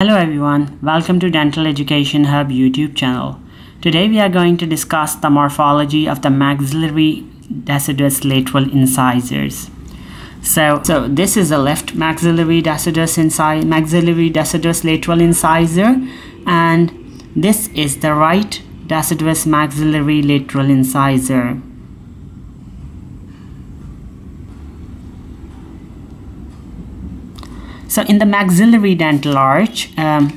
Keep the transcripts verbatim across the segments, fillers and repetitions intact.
Hello everyone, welcome to Dental Education Hub YouTube channel. Today we are going to discuss the morphology of the maxillary deciduous lateral incisors. So, so this is the left maxillary deciduous, maxillary deciduous lateral incisor, and this is the right deciduous maxillary lateral incisor. So in the maxillary dental arch, um,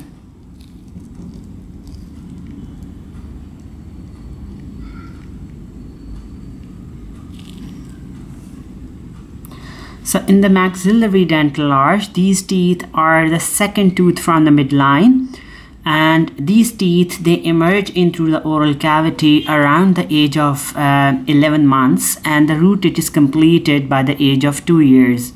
so in the maxillary dental arch, these teeth are the second tooth from the midline, and these teeth, they emerge into the oral cavity around the age of uh, eleven months, and the rootage is completed by the age of two years.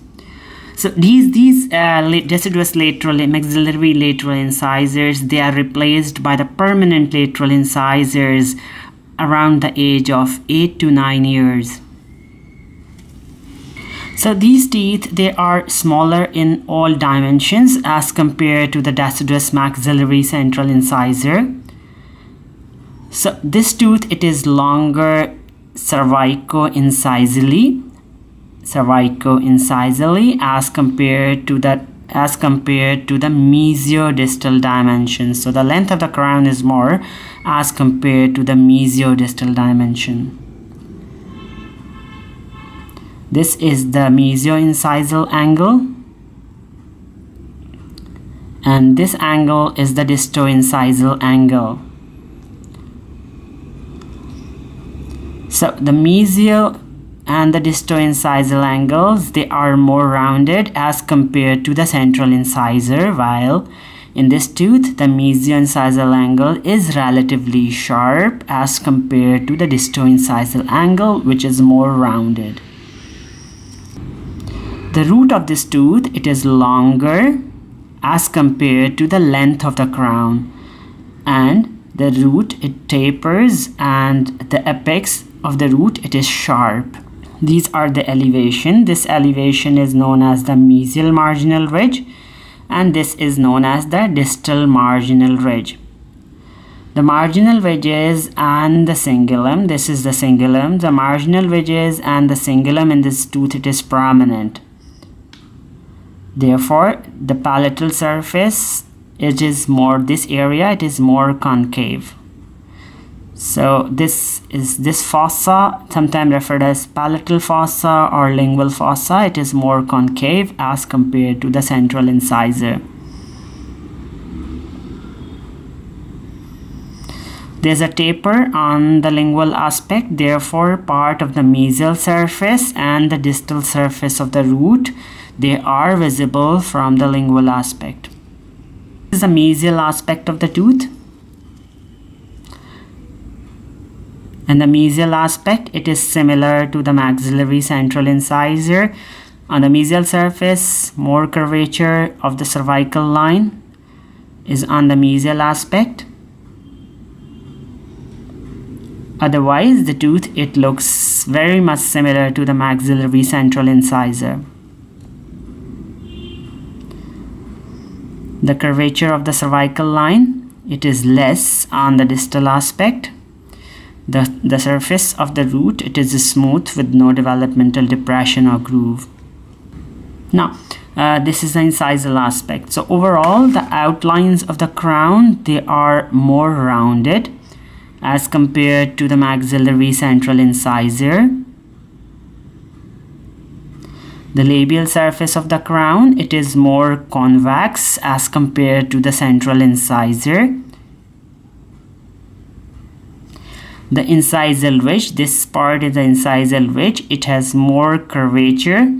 So these these uh, deciduous lateral maxillary lateral incisors, they are replaced by the permanent lateral incisors around the age of eight to nine years. So these teeth, they are smaller in all dimensions as compared to the deciduous maxillary central incisor. So this tooth, it is longer cervico-incisally. cervico-incisally as compared to that as compared to the mesiodistal dimensions. So the length of the crown is more as compared to the mesiodistal dimension. This is the mesioincisal angle, and this angle is the distoincisal angle. So the mesio and the distoincisal angles, they are more rounded as compared to the central incisor, while in this tooth the mesioincisal angle is relatively sharp as compared to the distoincisal angle, which is more rounded. The root of this tooth, it is longer as compared to the length of the crown, and the root, it tapers, and the apex of the root, it is sharp. These are the elevation. This elevation is known as the mesial marginal ridge, and this is known as the distal marginal ridge. The marginal ridges and the cingulum, this is the cingulum, the marginal ridges and the cingulum in this tooth, it is prominent. Therefore, the palatal surface, it is more, this area, it is more concave. So this is this fossa, sometimes referred as palatal fossa or lingual fossa, it is more concave as compared to the central incisor. There's a taper on the lingual aspect, therefore part of the mesial surface and the distal surface of the root, they are visible from the lingual aspect. This is the mesial aspect of the tooth. And the mesial aspect, it is similar to the maxillary central incisor. On the mesial surface, more curvature of the cervical line is on the mesial aspect. Otherwise, the tooth, it looks very much similar to the maxillary central incisor. The curvature of the cervical line, it is less on the distal aspect. The, the surface of the root, it is smooth with no developmental depression or groove. Now, uh, this is the incisal aspect. So overall, the outlines of the crown, they are more rounded as compared to the maxillary central incisor. The labial surface of the crown, it is more convex as compared to the central incisor. The incisal ridge, this part is the incisal ridge, it has more curvature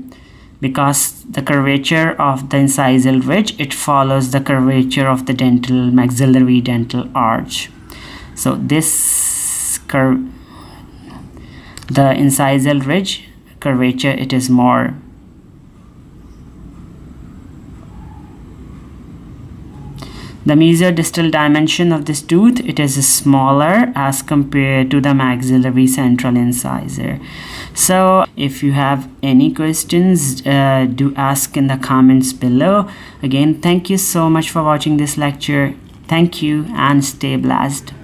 because the curvature of the incisal ridge, it follows the curvature of the dental maxillary dental arch. So this curve, the incisal ridge curvature, it is more. The mesial distal dimension of this tooth, it is smaller as compared to the maxillary central incisor. So if you have any questions, uh, do ask in the comments below. Again, thank you so much for watching this lecture. Thank you and stay blessed.